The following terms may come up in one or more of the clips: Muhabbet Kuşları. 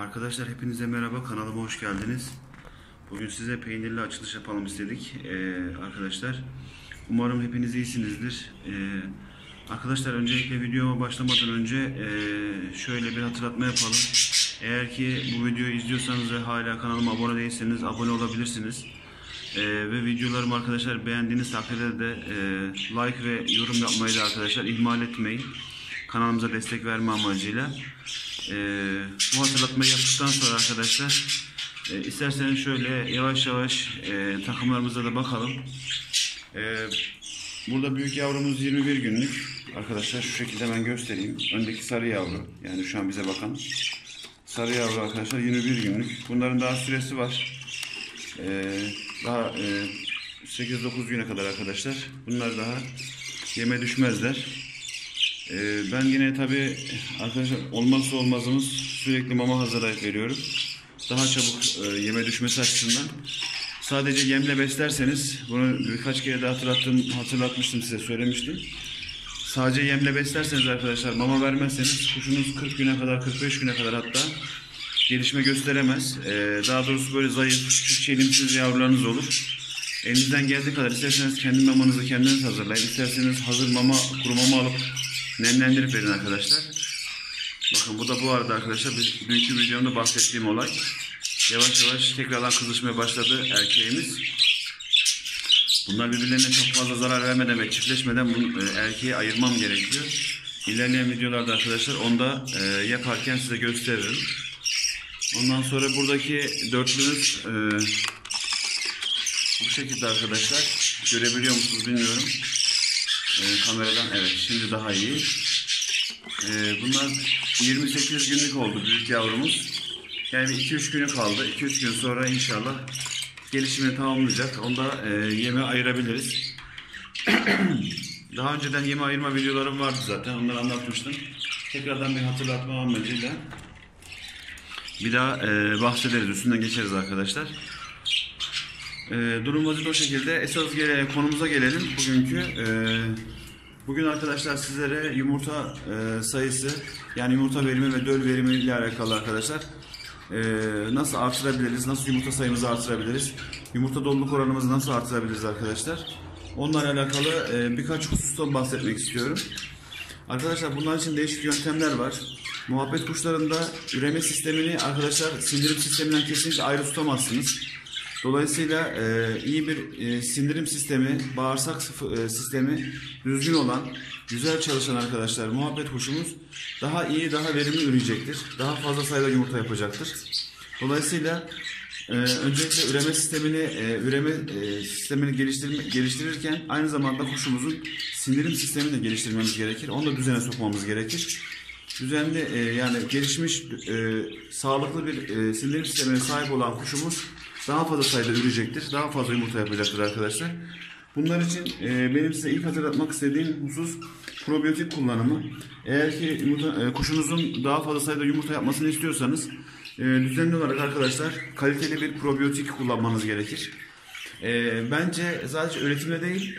Arkadaşlar hepinize merhaba, kanalıma hoş geldiniz. Bugün size peynirli açılış yapalım istedik arkadaşlar. Umarım hepiniz iyisinizdir. Arkadaşlar öncelikle videoma başlamadan önce şöyle bir hatırlatma yapalım. Eğer ki bu videoyu izliyorsanız ve hala kanalıma abone değilseniz abone olabilirsiniz. Ve videolarımı arkadaşlar beğendiğiniz takdirde de like ve yorum yapmayı da arkadaşlar ihmal etmeyin. Kanalımıza destek verme amacıyla. Bu hatırlatmayı yaptıktan sonra arkadaşlar isterseniz şöyle yavaş yavaş takımlarımıza da bakalım. Burada büyük yavrumuz 21 günlük. Arkadaşlar şu şekilde ben göstereyim. Öndeki sarı yavru, yani şu an bize bakan sarı yavru arkadaşlar 21 günlük. Bunların daha süresi var. Daha 8-9 güne kadar arkadaşlar. Bunlar daha yeme düşmezler. Ben yine tabii arkadaşlar olmazsa olmazımız sürekli mama hazırlayıp veriyorum. Daha çabuk yeme düşmesi açısından. Sadece yemle beslerseniz, bunu birkaç kere de hatırlatmıştım size, söylemiştim. Sadece yemle beslerseniz arkadaşlar, mama vermezseniz kuşunuz 40 güne kadar, 45 güne kadar hatta gelişme gösteremez. Daha doğrusu böyle zayıf, küçük çelimsiz yavrularınız olur. Elinizden geldiği kadar isterseniz kendi mamanızı kendiniz hazırlayın. İsterseniz hazır mama, kuru mama alıp nemlendirip verin arkadaşlar. Bakın bu da bu arada arkadaşlar dünkü videomda bahsettiğim olay. Yavaş yavaş tekrardan kızışmaya başladı erkeğimiz. Bunlar birbirlerine çok fazla zarar vermeden ve çiftleşmeden erkeği ayırmam gerekiyor. İlerleyen videolarda arkadaşlar onu da yaparken size gösteririm. Ondan sonra buradaki dörtlümüz bu şekilde arkadaşlar. Görebiliyor musunuz bilmiyorum. Kameradan evet, şimdi daha iyi. Bunlar 28 günlük oldu büyük yavrumuz. Yani 2-3 günü kaldı. 2-3 gün sonra inşallah gelişimini tamamlayacak. Onu da yeme ayırabiliriz. Daha önceden yeme ayırma videolarım vardı zaten. Onları anlatmıştım. Tekrardan bir hatırlatma amacıyla bir daha bahsederiz. Üstünden geçeriz arkadaşlar. Durum vaziyeti o şekilde. Esas konumuza gelelim bugünkü. Bugün arkadaşlar sizlere yumurta sayısı, yani yumurta verimi ve döl verimi ile alakalı arkadaşlar. Nasıl artırabiliriz, nasıl yumurta sayımızı artırabiliriz, yumurta doluluk oranımızı nasıl artırabiliriz arkadaşlar, onlarla alakalı birkaç husustan bahsetmek istiyorum arkadaşlar. Bunlar için değişik yöntemler var. Muhabbet kuşlarında üreme sistemini arkadaşlar sindirim sisteminden kesinlikle ayrı tutamazsınız. Dolayısıyla iyi bir sindirim sistemi, bağırsak sistemi düzgün olan, güzel çalışan arkadaşlar muhabbet kuşumuz daha iyi, daha verimli üreyecektir. Daha fazla sayıda yumurta yapacaktır. Dolayısıyla öncelikle üreme sistemini geliştirirken aynı zamanda kuşumuzun sindirim sistemini de geliştirmemiz gerekir. Onu da düzene sokmamız gerekir. Düzenli yani gelişmiş, sağlıklı bir sindirim sistemine sahip olan kuşumuz daha fazla sayıda ürecektir, daha fazla yumurta yapacaktır arkadaşlar. Bunlar için benim size ilk hatırlatmak istediğim husus probiyotik kullanımı. Eğer ki kuşunuzun daha fazla sayıda yumurta yapmasını istiyorsanız düzenli olarak arkadaşlar kaliteli bir probiyotik kullanmanız gerekir. Bence sadece üretimle değil,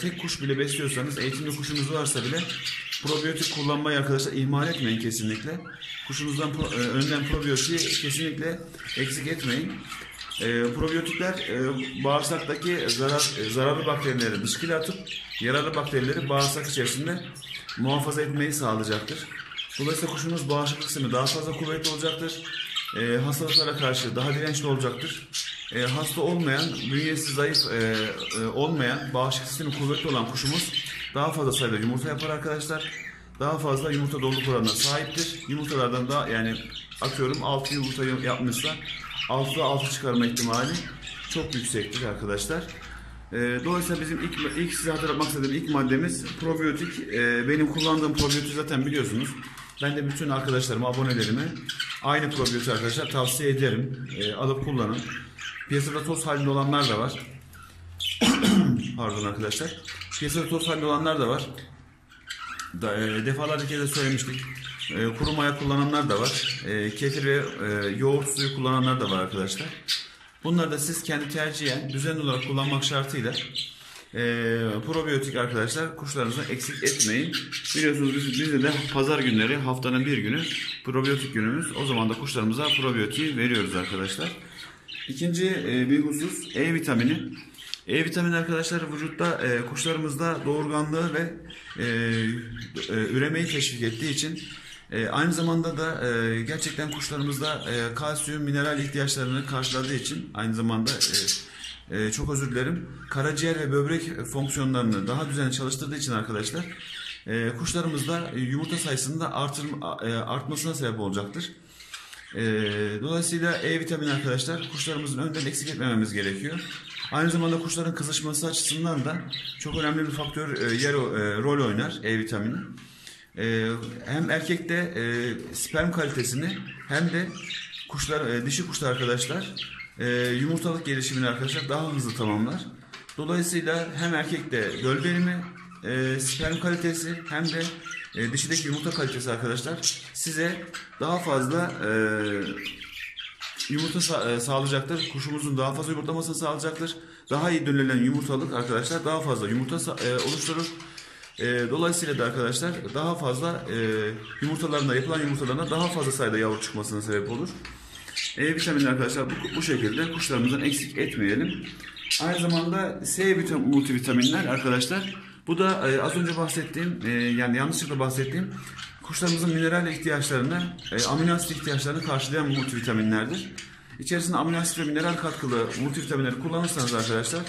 tek kuş bile besliyorsanız, eğitimli kuşunuz varsa bile probiyotik kullanmayı arkadaşlar ihmal etmeyin kesinlikle. Kuşunuzdan önden probiyotiği kesinlikle eksik etmeyin. Probiyotikler bağırsaktaki zararlı bakterileri dışkıyla atıp yararlı bakterileri bağırsak içerisinde muhafaza etmeyi sağlayacaktır. Dolayısıyla kuşunuz bağışıklık sistemi daha fazla kuvvetli olacaktır. Hastalıklara karşı daha dirençli olacaktır. Hasta olmayan, bünyesi zayıf olmayan, bağışıklık sistemi kuvvetli olan kuşumuz daha fazla sayıda yumurta yapar arkadaşlar. Daha fazla yumurta doluluk oranına sahiptir. Yumurtalardan daha, yani atıyorum 6 yumurta yapmışsa 6'da 6 çıkarma ihtimali çok yüksektir arkadaşlar. Dolayısıyla bizim ilk size hatırlatmak istediğim ilk maddemiz probiyotik. Benim kullandığım probiyotik zaten biliyorsunuz. Ben de bütün arkadaşlarıma, abonelerime aynı probiyotik arkadaşlar tavsiye ederim. Alıp kullanın. Piyasada toz halinde olanlar da var. Pardon arkadaşlar. Piyasada toz halinde olanlar da var. Defalarca kez de söylemiştik. Kuru maya kullananlar da var. Kefir ve yoğurt suyu kullananlar da var arkadaşlar. Bunları da siz kendi tercihen düzenli olarak kullanmak şartıyla Probiyotik arkadaşlar kuşlarınızı eksik etmeyin. Biliyorsunuz bizde de pazar günleri haftanın bir günü probiyotik günümüz. O zaman da kuşlarımıza probiyotiği veriyoruz arkadaşlar. İkinci bir husus E vitamini. E vitamini arkadaşlar vücutta kuşlarımızda doğurganlığı ve üremeyi teşvik ettiği için aynı zamanda da gerçekten kuşlarımızda kalsiyum, mineral ihtiyaçlarını karşıladığı için aynı zamanda çok özür dilerim, karaciğer ve böbrek fonksiyonlarını daha düzenli çalıştırdığı için arkadaşlar kuşlarımızda yumurta sayısının da artmasına sebep olacaktır. Dolayısıyla E vitamini arkadaşlar kuşlarımızın önden eksik etmememiz gerekiyor. Aynı zamanda kuşların kızışması açısından da çok önemli bir faktör rol oynar E vitamini. Hem erkekte sperm kalitesini hem de kuşlar dişi kuşlar arkadaşlar yumurtalık gelişimini arkadaşlar daha hızlı tamamlar. Dolayısıyla hem erkekte göl verimi, sperm kalitesi hem de dişideki yumurta kalitesi arkadaşlar size daha fazla yumurta sağlayacaktır. Kuşumuzun daha fazla yumurtlamasını sağlayacaktır. Daha iyi dönülen yumurtalık arkadaşlar daha fazla yumurta oluşturur. Dolayısıyla da arkadaşlar daha fazla yapılan yumurtalarına daha fazla sayıda yavru çıkmasına sebep olur. E vitamini arkadaşlar bu şekilde kuşlarımızdan eksik etmeyelim. Aynı zamanda C multivitaminler arkadaşlar. Bu da az önce bahsettiğim yani yanlışlıkla bahsettiğim kuşlarımızın mineral ihtiyaçlarını, amino asit ihtiyaçlarını karşılayan multivitaminlerdir. İçerisinde amino asit ve mineral katkılı multivitaminleri kullanırsanız arkadaşlar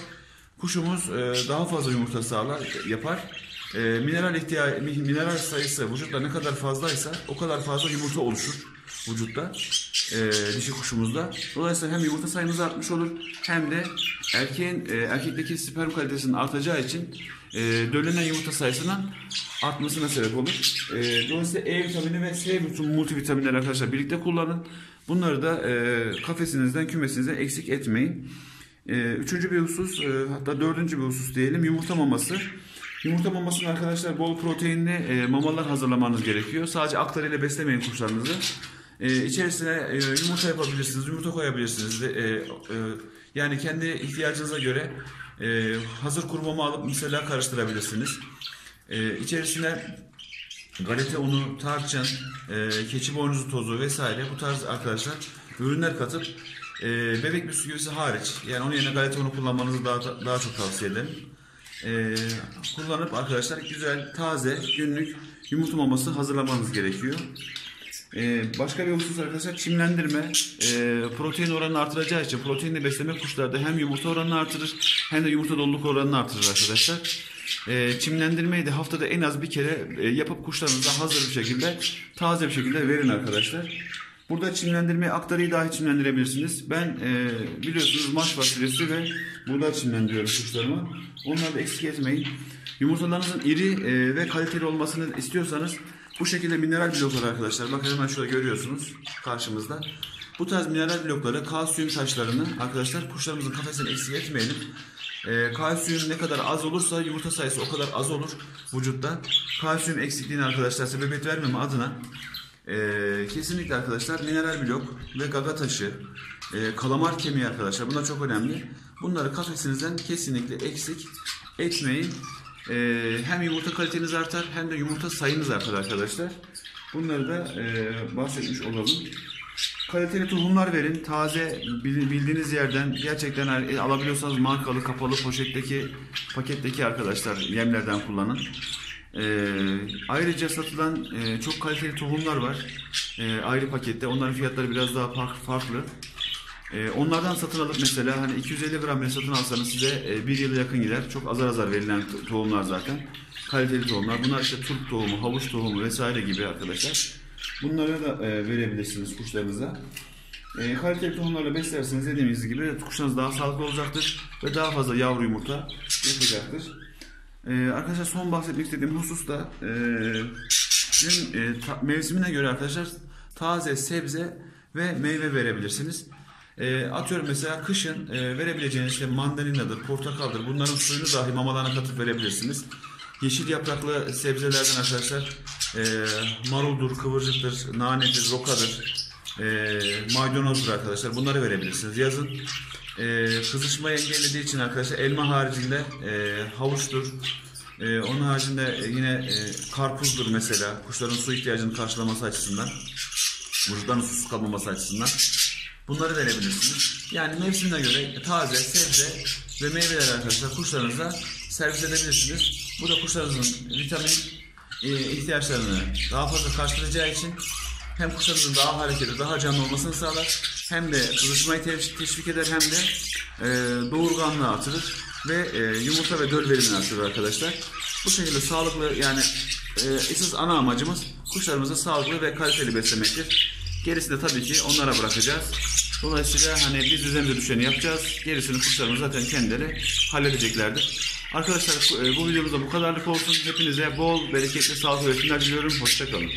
kuşumuz daha fazla yumurta yapar. Mineral sayısı vücutta ne kadar fazlaysa o kadar fazla yumurta oluşur vücutta dişi kuşumuzda. Dolayısıyla hem yumurta sayımız artmış olur hem de erkekteki sperm kalitesinin artacağı için dölenen yumurta sayısının artmasına sebep olur. Dolayısıyla E vitamini ve C multivitaminleri arkadaşlar birlikte kullanın. Bunları da kafesinizden, kümesinizden eksik etmeyin. Üçüncü bir husus, hatta dördüncü bir husus diyelim, yumurta maması. Yumurta mamasını arkadaşlar bol proteinli mamalar hazırlamanız gerekiyor. Sadece aktarıyla beslemeyin kuşlarınızı. İçerisine yumurta yapabilirsiniz, yumurta koyabilirsiniz. Yani kendi ihtiyacınıza göre hazır kuru mama alıp mesela karıştırabilirsiniz. İçerisine galeta unu, tarçın, keçi boynuzu tozu vesaire bu tarz arkadaşlar ürünler katıp bebek bisküvisi hariç, yani onun yerine galeta unu kullanmanızı daha çok tavsiye ederim. Kullanıp arkadaşlar güzel, taze, günlük yumurta maması hazırlamanız gerekiyor. Başka bir husus arkadaşlar çimlendirme. Protein oranını artıracağı için proteinle besleme kuşlarda hem yumurta oranını artırır hem de yumurta doluluk oranını artırır arkadaşlar. Çimlendirmeyi de haftada en az bir kere yapıp kuşlarınıza hazır bir şekilde, taze bir şekilde verin arkadaşlar. Burada çimlendirmeyi, aktarıyı dahi çimlendirebilirsiniz. Ben biliyorsunuz maş fasulyesi ve buğday çimlendiriyorum kuşlarımı. Onları da eksik etmeyin. Yumurtalarınızın iri ve kaliteli olmasını istiyorsanız bu şekilde mineral bloklar arkadaşlar. Bakın hemen şurada görüyorsunuz karşımızda. Bu tarz mineral blokları, kalsiyum taşlarını arkadaşlar kuşlarımızın kafesini eksik etmeyelim. Kalsiyum ne kadar az olursa yumurta sayısı o kadar az olur vücutta. Kalsiyum eksikliğini arkadaşlar sebebiyet vermeme adına kesinlikle arkadaşlar mineral blok ve gaga taşı, kalamar kemiği arkadaşlar bunlar çok önemli. Bunları kafesinizden kesinlikle eksik etmeyin. Hem yumurta kaliteniz artar hem de yumurta sayınız artar arkadaşlar. Bunları da bahsetmiş olalım. Kaliteli tohumlar verin. Taze, bildiğiniz yerden gerçekten alabiliyorsanız markalı, kapalı paketteki arkadaşlar yemlerden kullanın. Ayrıca satılan çok kaliteli tohumlar var ayrı pakette, onların fiyatları biraz daha farklı. Onlardan satın alıp mesela hani 250 gram satın alsanız size bir yıla yakın gider. Çok azar azar verilen tohumlar zaten, kaliteli tohumlar. Bunlar işte turp tohumu, havuç tohumu vesaire gibi arkadaşlar. Bunlara da verebilirsiniz kuşlarınıza. Kaliteli tohumlarla beslerseniz dediğimiz gibi kuşlarınız daha sağlıklı olacaktır ve daha fazla yavru yumurta yapacaktır. Arkadaşlar son bahsetmek istediğim husus da mevsimine göre arkadaşlar taze sebze ve meyve verebilirsiniz. Atıyorum mesela kışın verebileceğiniz işte mandalinadır, portakaldır, bunların suyunu dahi mamalarına katıp verebilirsiniz. Yeşil yapraklı sebzelerden arkadaşlar maruldur, kıvırcıktır, nanedir, rokadır, maydanozdur arkadaşlar bunları verebilirsiniz. Yazın Kızışmayı engellediği için arkadaşlar elma haricinde havuçtur. Onun haricinde yine karpuzdur mesela. Kuşların su ihtiyacını karşılaması açısından. Vücutlarının susuz kalmaması açısından. Bunları verebilirsiniz. Yani mevsimine göre taze, sebze ve meyveler arkadaşlar kuşlarınıza servis edebilirsiniz. Bu da kuşlarınızın vitamin ihtiyaçlarını daha fazla karşılayacağı için hem kuşlarınızın daha hareketli, daha canlı olmasını sağlar, hem de kızışmayı teşvik eder, hem de doğurganlığı artırır ve yumurta ve döl verimini artırır arkadaşlar. Bu şekilde sağlıklı, yani esas ana amacımız kuşlarımızı sağlıklı ve kaliteli beslemektir. Gerisini tabii ki onlara bırakacağız. Dolayısıyla hani biz üzerimize düşeni yapacağız. Gerisini kuşlarımız zaten kendileri halledeceklerdir. Arkadaşlar bu videomuzda bu kadarlık olsun. Hepinize bol, bereketli, sağlıklı üretimler diliyorum. Hoşça kalın.